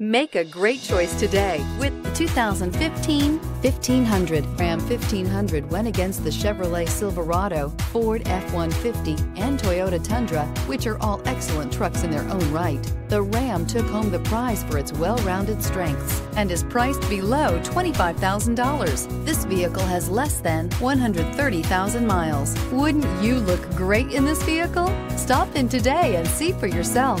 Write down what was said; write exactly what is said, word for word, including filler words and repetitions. Make a great choice today with the two thousand fifteen fifteen hundred. Ram fifteen hundred went against the Chevrolet Silverado, Ford F one fifty, and Toyota Tundra, which are all excellent trucks in their own right. The Ram took home the prize for its well-rounded strengths and is priced below twenty-five thousand dollars. This vehicle has less than one hundred thirty thousand miles. Wouldn't you look great in this vehicle? Stop in today and see for yourself.